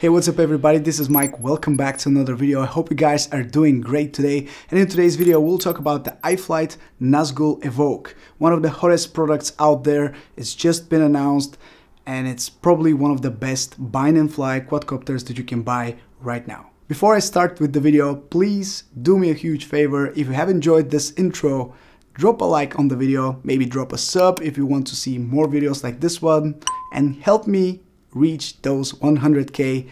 Hey, what's up everybody, this is Mike. Welcome back to another video. I hope you guys are doing great today. And in today's video, we'll talk about the iFlight Nazgul Evoque, one of the hottest products out there. It's just been announced and it's probably one of the best bind and fly quadcopters that you can buy right now. Before I start with the video, please do me a huge favor. If you have enjoyed this intro, drop a like on the video, maybe drop a sub if you want to see more videos like this one, and help me reach those 100k.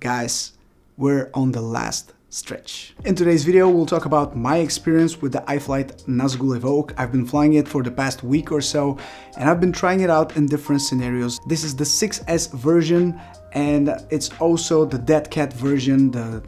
Guys, we're on the last stretch. In today's video, we'll talk about my experience with the iFlight Nazgul Evoque. I've been flying it for the past week or so, and I've been trying it out in different scenarios. This is the 6S version, and it's also the dead cat version. The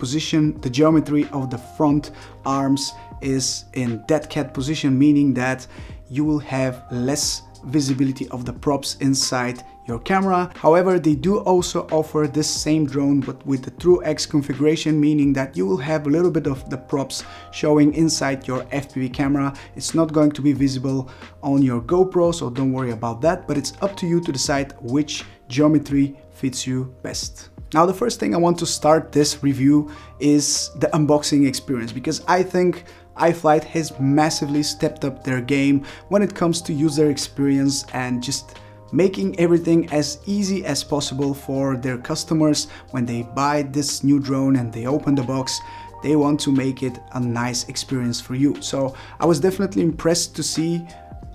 position, the geometry of the front arms is in dead cat position, meaning that you will have less visibility of the props inside your camera. However, they do also offer this same drone but with the true X configuration, meaning that you will have a little bit of the props showing inside your FPV camera. It's not going to be visible on your GoPro, so don't worry about that, but it's up to you to decide which geometry fits you best. Now, the first thing I want to start this review is the unboxing experience, because I think iFlight has massively stepped up their game when it comes to user experience and just making everything as easy as possible for their customers. When they buy this new drone and they open the box, they want to make it a nice experience for you. So I was definitely impressed to see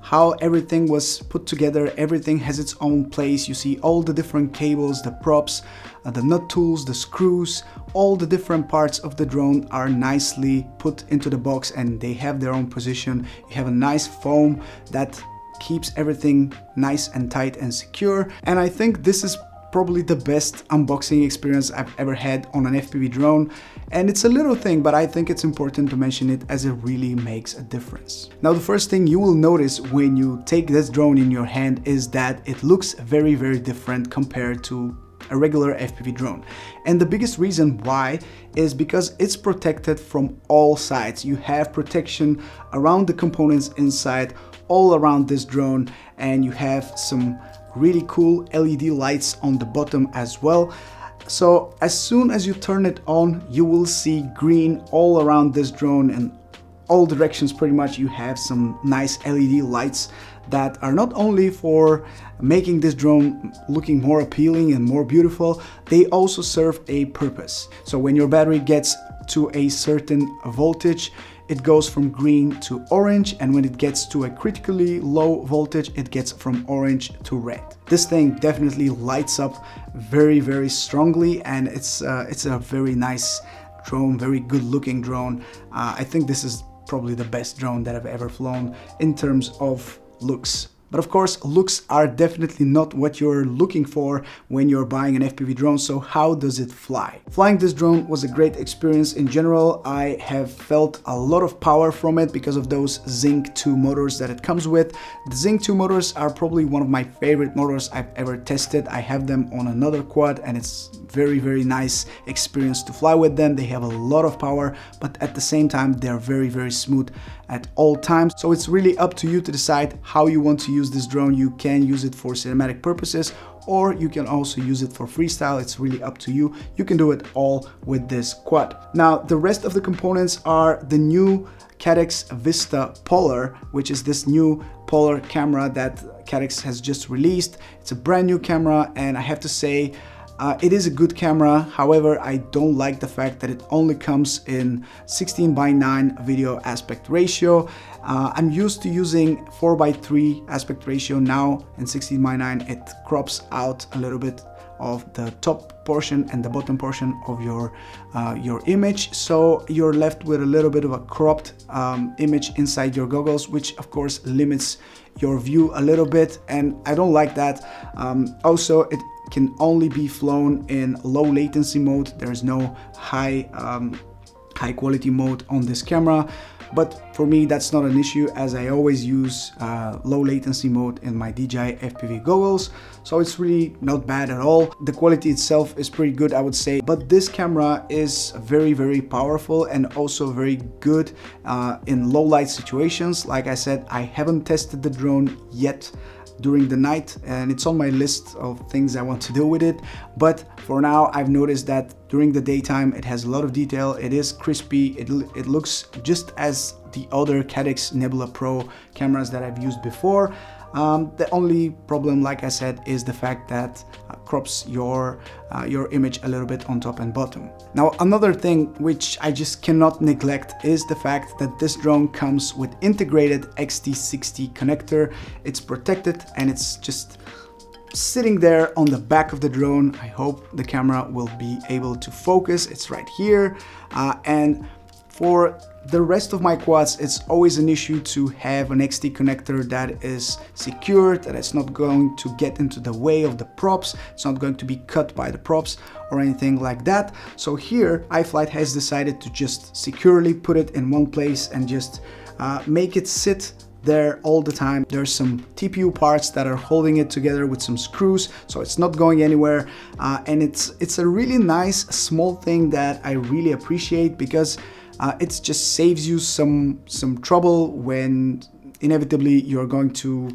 how everything was put together. Everything has its own place. You see all the different cables, the props, the nut tools, the screws, all the different parts of the drone are nicely put into the box and they have their own position. You have a nice foam that keeps everything nice and tight and secure. And I think this is probably the best unboxing experience I've ever had on an FPV drone. And it's a little thing, but I think it's important to mention it as it really makes a difference. Now, the first thing you will notice when you take this drone in your hand is that it looks very, very different compared to a regular FPV drone. And the biggest reason why is because it's protected from all sides. You have protection around the components inside, all around this drone, and you have some really cool LED lights on the bottom as well. So as soon as you turn it on, you will see green all around this drone and all directions pretty much. You have some nice LED lights that are not only for making this drone looking more appealing and more beautiful, they also serve a purpose. So when your battery gets to a certain voltage, it goes from green to orange, and when it gets to a critically low voltage, it gets from orange to red. This thing definitely lights up very, very strongly, and it's a very nice drone, very good looking drone. I think this is probably the best drone that I've ever flown in terms of looks. But of course, looks are definitely not what you're looking for when you're buying an FPV drone. So how does it fly? Flying this drone was a great experience in general. I have felt a lot of power from it because of those Xing2 motors that it comes with. The Xing2 motors are probably one of my favorite motors I've ever tested. I have them on another quad and it's very, very nice experience to fly with them. They have a lot of power, but at the same time, they're very, very smooth at all times. So it's really up to you to decide how you want to use this drone. You can use it for cinematic purposes, or you can also use it for freestyle. It's really up to you. You can do it all with this quad. Now, the rest of the components are the new Caddx Vista Polar, which is this new Polar camera that Caddx has just released. It's a brand new camera, and I have to say, it is a good camera. However, I don't like the fact that it only comes in 16:9 video aspect ratio. I'm used to using 4:3 aspect ratio. Now in 16:9, it crops out a little bit of the top portion and the bottom portion of your image, so you're left with a little bit of a cropped image inside your goggles, which of course limits your view a little bit, and I don't like that. Also, it can only be flown in low latency mode. There is no high quality mode on this camera, but for me that's not an issue, as I always use low latency mode in my DJI FPV goggles, so it's really not bad at all. The quality itself is pretty good, I would say, but this camera is very, very powerful and also very good in low light situations. Like I said, I haven't tested the drone yet during the night, and it's on my list of things I want to do with it. But for now, I've noticed that during the daytime, it has a lot of detail, it is crispy, it looks just as the other Caddx Nebula Pro cameras that I've used before. The only problem, like I said, is the fact that crops your image a little bit on top and bottom. Now, another thing which I just cannot neglect is the fact that this drone comes with integrated XT60 connector. It's protected and it's just sitting there on the back of the drone. I hope the camera will be able to focus. It's right here. And for the rest of my quads, it's always an issue to have an XT connector that is secured, that it's not going to get into the way of the props, it's not going to be cut by the props or anything like that. So here, iFlight has decided to just securely put it in one place and just make it sit there all the time. There's some TPU parts that are holding it together with some screws, so it's not going anywhere. And it's a really nice small thing that I really appreciate, because it just saves you some trouble when inevitably you're going to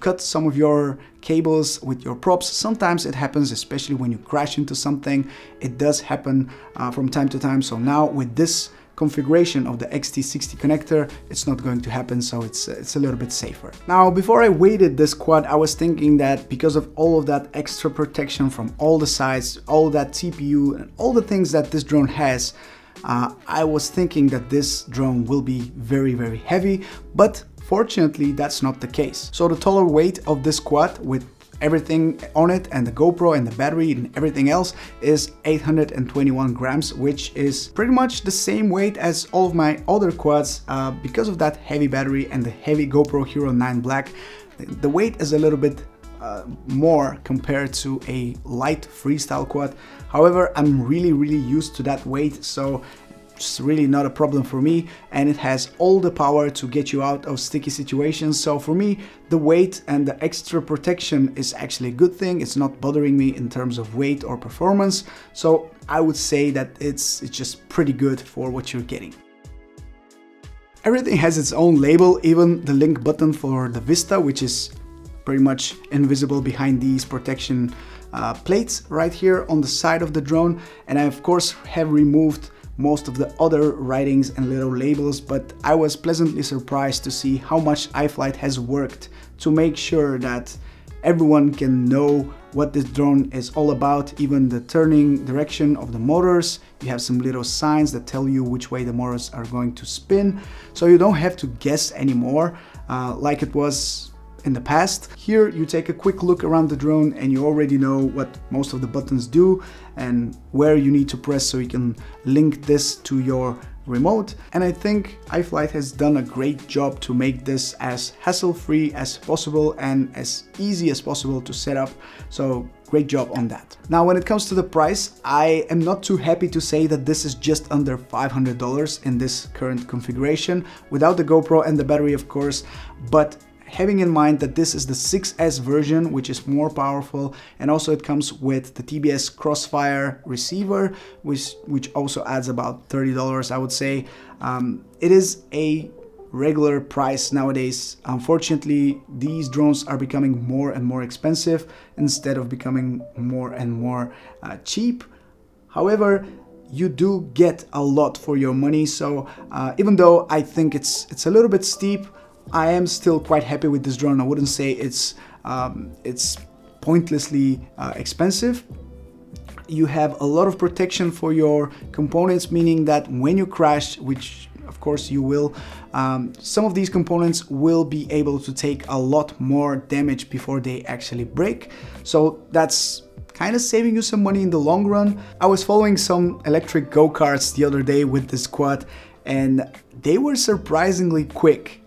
cut some of your cables with your props. Sometimes it happens, especially when you crash into something. It does happen from time to time. So now with this configuration of the XT60 connector, it's not going to happen, so it's a little bit safer. Now, before I weighted this quad, I was thinking that because of all of that extra protection from all the sides, all that TPU and all the things that this drone has, I was thinking that this drone will be very, very heavy, but fortunately that's not the case. So the total weight of this quad with everything on it and the GoPro and the battery and everything else is 821 grams, which is pretty much the same weight as all of my other quads. Because of that heavy battery and the heavy GoPro Hero 9 Black, the weight is a little bit more compared to a light freestyle quad. However, I'm really used to that weight, so it's really not a problem for me, and it has all the power to get you out of sticky situations. So for me, the weight and the extra protection is actually a good thing. It's not bothering me in terms of weight or performance, so I would say that it's just pretty good for what you're getting. Everything has its own label, even the link button for the Vista, which is pretty much invisible behind these protection plates right here on the side of the drone. And I of course have removed most of the other writings and little labels, but I was pleasantly surprised to see how much iFlight has worked to make sure that everyone can know what this drone is all about. Even the turning direction of the motors, you have some little signs that tell you which way the motors are going to spin, so you don't have to guess anymore like it was in the past. Here you take a quick look around the drone and you already know what most of the buttons do and where you need to press, so you can link this to your remote. And I think iFlight has done a great job to make this as hassle-free as possible and as easy as possible to set up, so great job on that. Now, when it comes to the price, I am not too happy to say that this is just under $500 in this current configuration, without the GoPro and the battery of course, but having in mind that this is the 6S version, which is more powerful, and also it comes with the TBS Crossfire receiver, which also adds about $30, I would say. It is a regular price nowadays. Unfortunately, these drones are becoming more and more expensive instead of becoming more and more cheap. However, you do get a lot for your money, so even though I think it's a little bit steep, I am still quite happy with this drone. I wouldn't say it's pointlessly expensive. You have a lot of protection for your components, meaning that when you crash, which of course you will, some of these components will be able to take a lot more damage before they actually break. So that's kind of saving you some money in the long run. I was following some electric go-karts the other day with this quad, and they were surprisingly quick,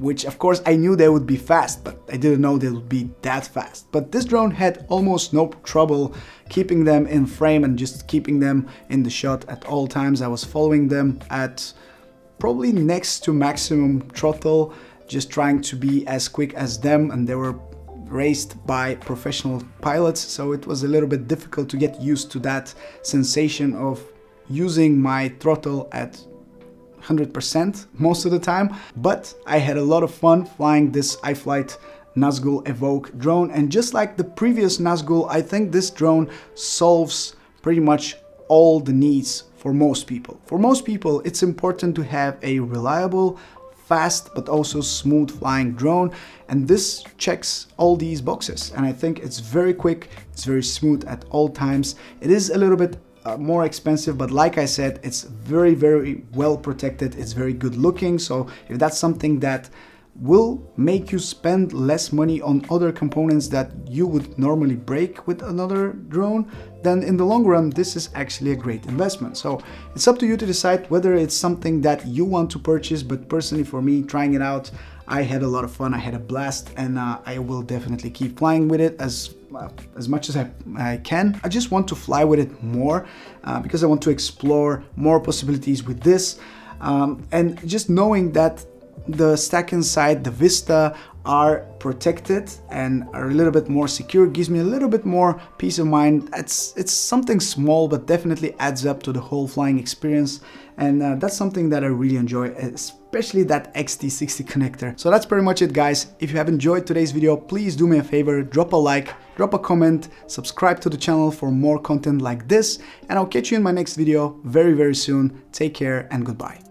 which of course I knew they would be fast, but I didn't know they would be that fast. But this drone had almost no trouble keeping them in frame and just keeping them in the shot at all times. I was following them at probably next to maximum throttle, just trying to be as quick as them, and they were raced by professional pilots, so it was a little bit difficult to get used to that sensation of using my throttle at 100% most of the time. But I had a lot of fun flying this iFlight Nazgul Evoque drone, and just like the previous Nazgul, I think this drone solves pretty much all the needs for most people. For most people, it's important to have a reliable, fast, but also smooth flying drone, and this checks all these boxes. And I think it's very quick, it's very smooth at all times. It is a little bit more expensive, but like I said, it's very well protected, it's very good looking. So if that's something that will make you spend less money on other components that you would normally break with another drone, then in the long run this is actually a great investment. So it's up to you to decide whether it's something that you want to purchase, but personally for me, trying it out, I had a lot of fun, I had a blast, and I will definitely keep flying with it as much as I can. I just want to fly with it more because I want to explore more possibilities with this, and just knowing that the stack inside the Vista are protected and are a little bit more secure gives me a little bit more peace of mind. It's something small, but definitely adds up to the whole flying experience, and that's something that I really enjoy, especially that XT60 connector. So that's pretty much it, guys. If you have enjoyed today's video, please do me a favor, drop a like, drop a comment, subscribe to the channel for more content like this, and I'll catch you in my next video very soon. Take care and goodbye.